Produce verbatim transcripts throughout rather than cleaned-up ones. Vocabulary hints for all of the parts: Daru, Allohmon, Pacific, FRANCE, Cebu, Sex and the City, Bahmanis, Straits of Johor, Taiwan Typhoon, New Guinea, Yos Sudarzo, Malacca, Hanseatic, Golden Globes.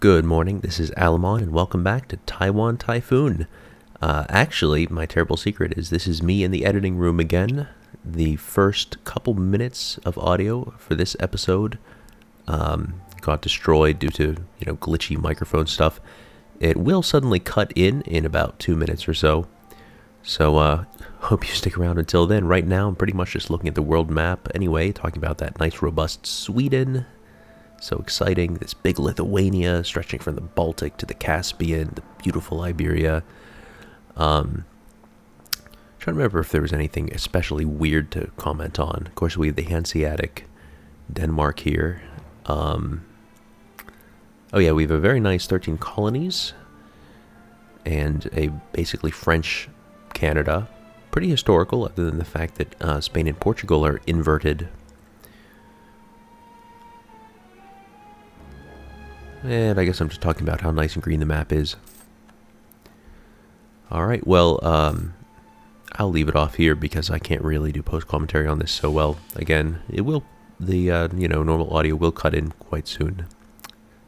Good morning, this is Allohmon, and welcome back to Taiwan Typhoon. Uh, actually, my terrible secret is this is me in the editing room again. The first couple minutes of audio for this episode um, got destroyed due to, you know, glitchy microphone stuff. It will suddenly cut in in about two minutes or so. So, uh, hope you stick around until then. Right now, I'm pretty much just looking at the world map anyway, talking about that nice, robust Sweden. So exciting, this big Lithuania stretching from the Baltic to the Caspian, the beautiful Iberia. Um, trying to remember if there was anything especially weird to comment on. Of course, we have the Hanseatic, Denmark here. Um, oh yeah, we have a very nice thirteen colonies and a basically French Canada. Pretty historical, other than the fact that uh, Spain and Portugal are inverted. And I guess I'm just talking about how nice and green the map is. Alright, well, um, I'll leave it off here because I can't really do post-commentary on this so well. Again, it will, the, uh, you know, normal audio will cut in quite soon.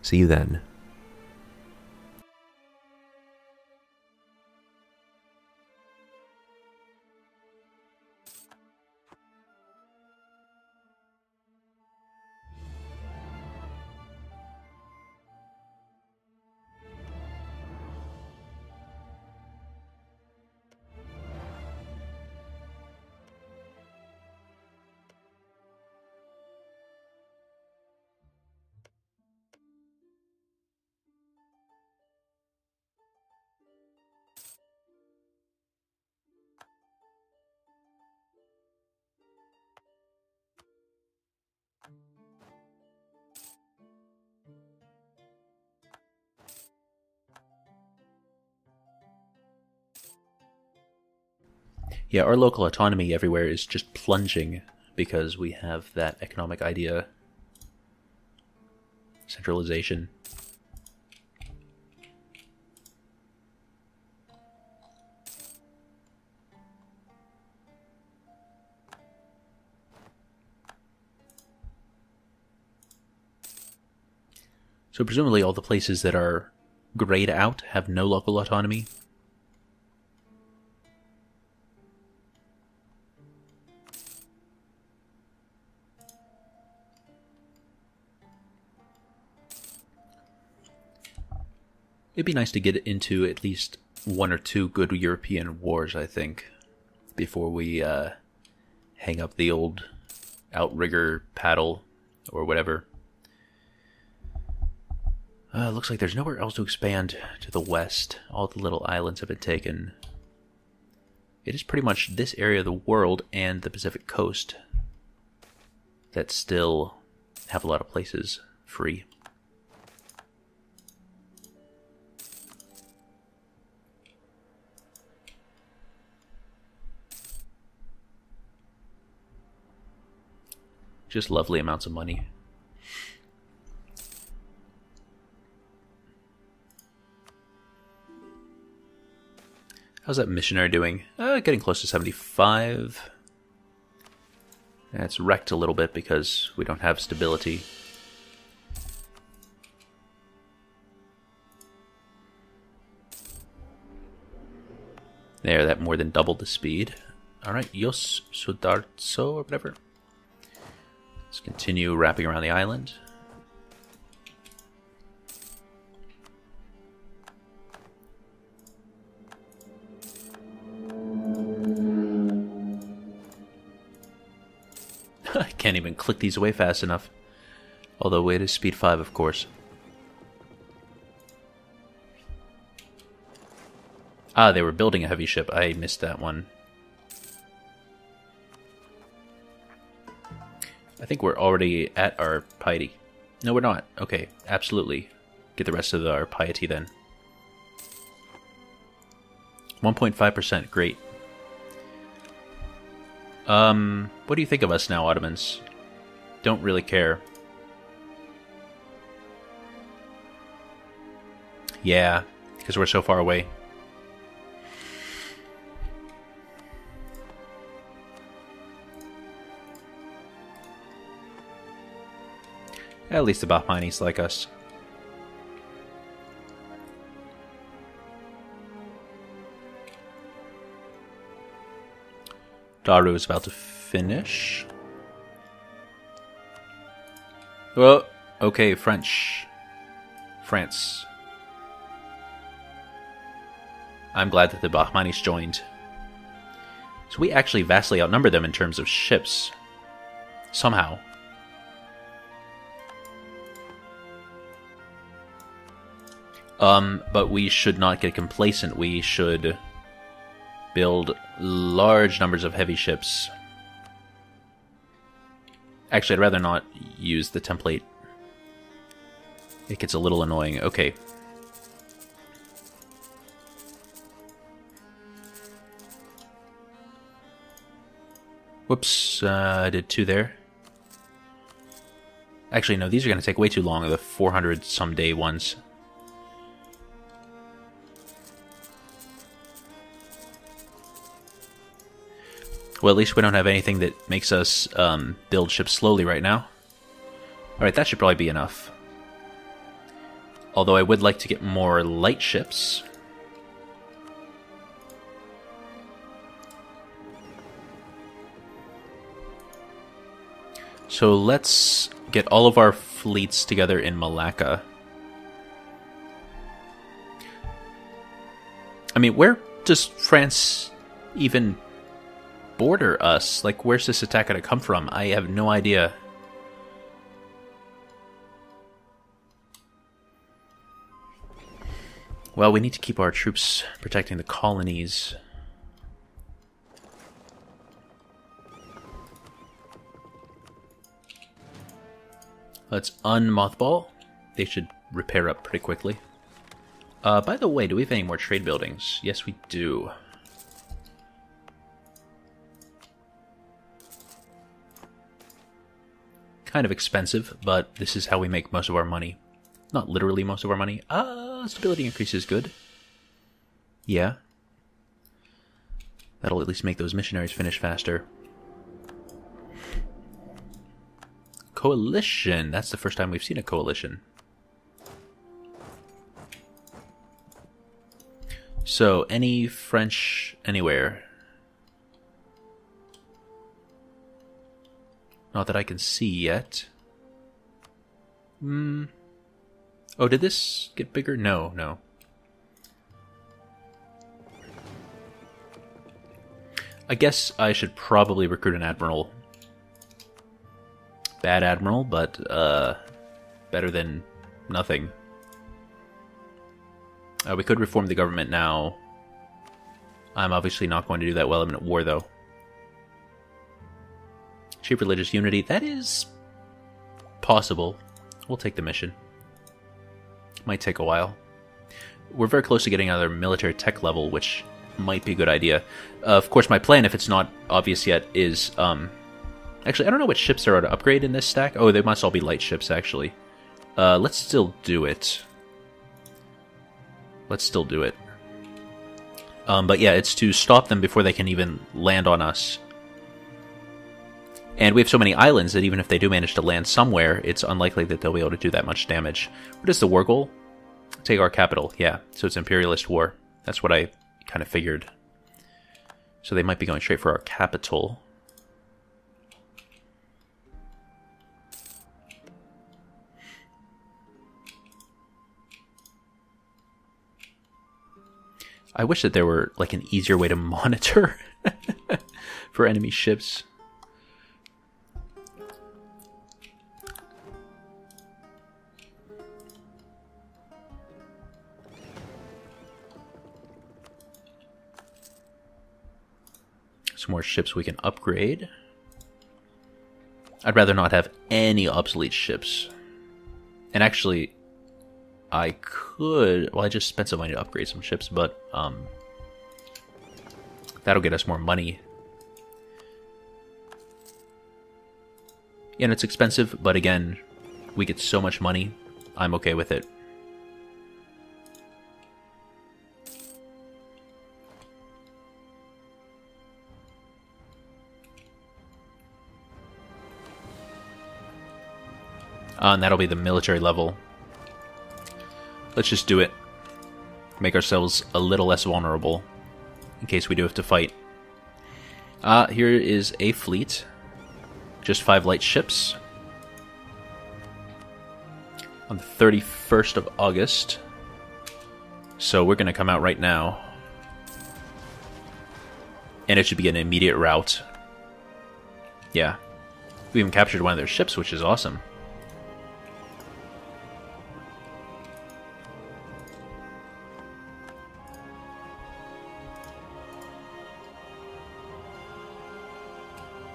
See you then. Yeah, our local autonomy everywhere is just plunging because we have that economic idea, centralization. So presumably all the places that are grayed out have no local autonomy. It'd be nice to get into at least one or two good European wars, I think, before we uh, hang up the old outrigger paddle or whatever. Uh, looks like there's nowhere else to expand to the west. All the little islands have been taken. It is pretty much this area of the world and the Pacific coast that still have a lot of places free. Just lovely amounts of money. How's that missionary doing? Uh, getting close to seventy-five. That's wrecked a little bit because we don't have stability. There, that more than doubled the speed. Alright, Yos Sudarzo or whatever. Let's continue wrapping around the island. I can't even click these away fast enough. Although it is speed five, of course. Ah, they were building a heavy ship. I missed that one. I think we're already at our piety. No, we're not. Okay, absolutely. Get the rest of our piety then. one point five percent, great. Um, what do you think of us now, Ottomans? Don't really care. Yeah, because we're so far away. At least the Bahmanis like us. Daru is about to finish. Well, okay, French. France. I'm glad that the Bahmanis joined. So we actually vastly outnumber them in terms of ships. Somehow. Um, but we should not get complacent. We should build large numbers of heavy ships. Actually, I'd rather not use the template. It gets a little annoying. Okay. Whoops, uh, I did two there. Actually, no, these are going to take way too long, the four hundred someday ones. Well, at least we don't have anything that makes us um, build ships slowly right now. Alright, that should probably be enough. Although I would like to get more light ships. So let's get all of our fleets together in Malacca. I mean, where does France even border us? Like, where's this attack gonna come from? I have no idea. Well, we need to keep our troops protecting the colonies. Let's unmothball. They should repair up pretty quickly. Uh, by the way, do we have any more trade buildings? Yes, we do. Kind of expensive, but this is how we make most of our money. Not literally most of our money. Ah, uh, stability increase is good. Yeah. That'll at least make those missionaries finish faster. Coalition. That's the first time we've seen a coalition. So, any French anywhere. Not that I can see yet. Hmm. Oh, did this get bigger? No, no. I guess I should probably recruit an admiral. Bad admiral, but uh, better than nothing. Uh, we could reform the government now. I'm obviously not going to do that while I'm at war, though. Cheap religious unity. That is possible. We'll take the mission. Might take a while. We're very close to getting another military tech level, which might be a good idea. Uh, of course, my plan, if it's not obvious yet, is... Um, actually, I don't know what ships there are to upgrade in this stack. Oh, they must all be light ships, actually. Uh, let's still do it. Let's still do it. Um, but yeah, it's to stop them before they can even land on us. And we have so many islands that even if they do manage to land somewhere, it's unlikely that they'll be able to do that much damage. What is the war goal? Take our capital. Yeah, so it's imperialist war. That's what I kind of figured. So they might be going straight for our capital. I wish that there were like an easier way to monitor for enemy ships. Some more ships we can upgrade. I'd rather not have any obsolete ships. And actually, I could... Well, I just spent some money to upgrade some ships, but um, that'll get us more money. And it's expensive, but again, we get so much money, I'm okay with it. Uh, and that'll be the military level. Let's just do it. Make ourselves a little less vulnerable in case we do have to fight. Uh, here is a fleet. Just five light ships. On the thirty-first of August. So we're going to come out right now. And it should be an immediate rout. Yeah. We even captured one of their ships, which is awesome.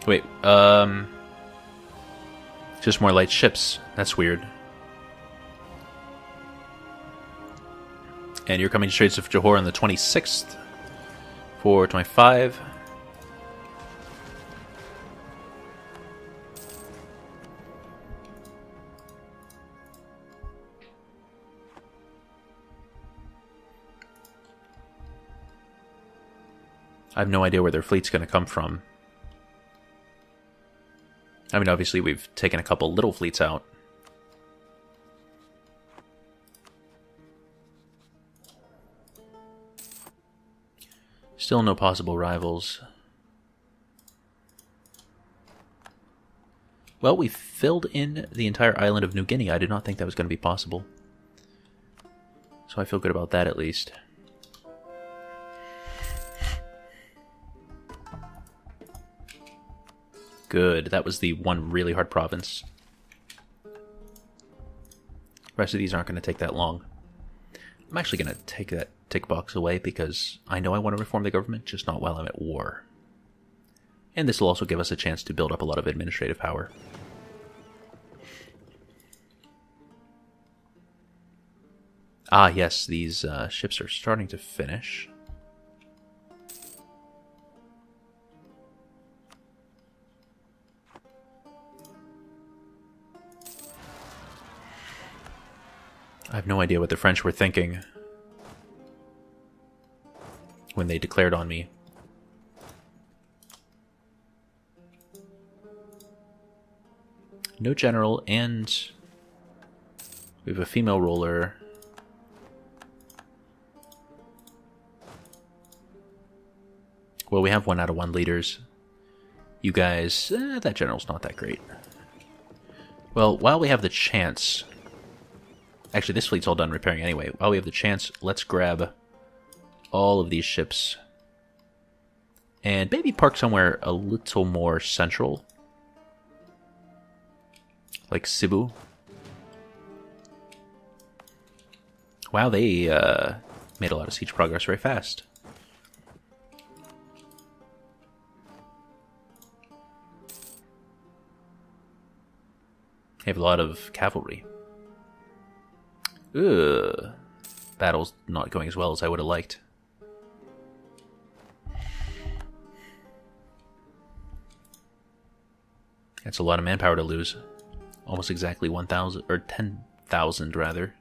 Wait, um... just more light ships. That's weird. And you're coming to Straits of Johor on the twenty-sixth. four twenty-five. I have no idea where their fleet's going to come from. I mean, obviously, we've taken a couple little fleets out. Still no possible rivals. Well, we filled in the entire island of New Guinea. I did not think that was going to be possible. So I feel good about that, at least. Good. That was the one really hard province. The rest of these aren't going to take that long. I'm actually going to take that tick box away because I know I want to reform the government, just not while I'm at war. And this will also give us a chance to build up a lot of administrative power. Ah, yes, these uh, ships are starting to finish. I have no idea what the French were thinking when they declared on me. No general, and we have a female ruler. Well, we have one out of one leaders. You guys, eh, that general's not that great. Well, while we have the chance... Actually, this fleet's all done repairing anyway. While we have the chance, let's grab all of these ships. And maybe park somewhere a little more central. Like Cebu. Wow, they uh, made a lot of siege progress very fast. They have a lot of cavalry. Ugh. Battle's not going as well as I would have liked. That's a lot of manpower to lose. Almost exactly one thousand, or ten thousand rather.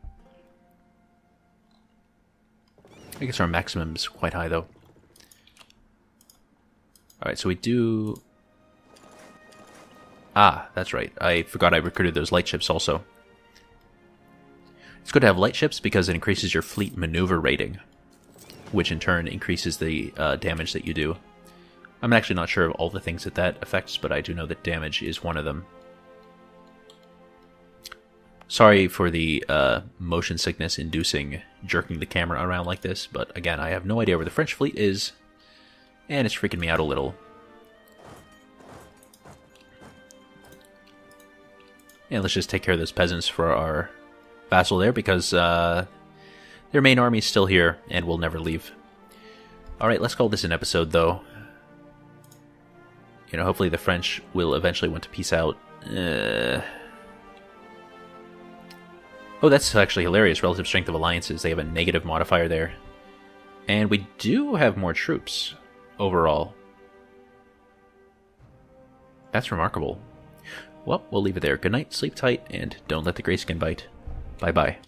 I guess our maximum's quite high though. Alright, so we do... Ah, that's right. I forgot I recruited those light ships also. It's good to have light ships because it increases your fleet maneuver rating, which in turn increases the uh, damage that you do. I'm actually not sure of all the things that that affects, but I do know that damage is one of them. Sorry for the uh, motion sickness inducing jerking the camera around like this, but again, I have no idea where the French fleet is, and it's freaking me out a little. And let's just take care of those peasants for our... vassal there, because uh, their main army is still here and will never leave. Alright, let's call this an episode, though. You know, hopefully the French will eventually want to peace out. Uh... Oh, that's actually hilarious. Relative strength of alliances. They have a negative modifier there. And we do have more troops overall. That's remarkable. Well, we'll leave it there. Good night, sleep tight, and don't let the greyskin bite. Bye-bye.